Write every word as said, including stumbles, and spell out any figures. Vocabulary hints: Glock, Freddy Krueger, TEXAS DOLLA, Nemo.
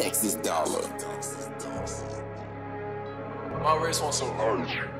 Texas Dollar. My race wants some urge.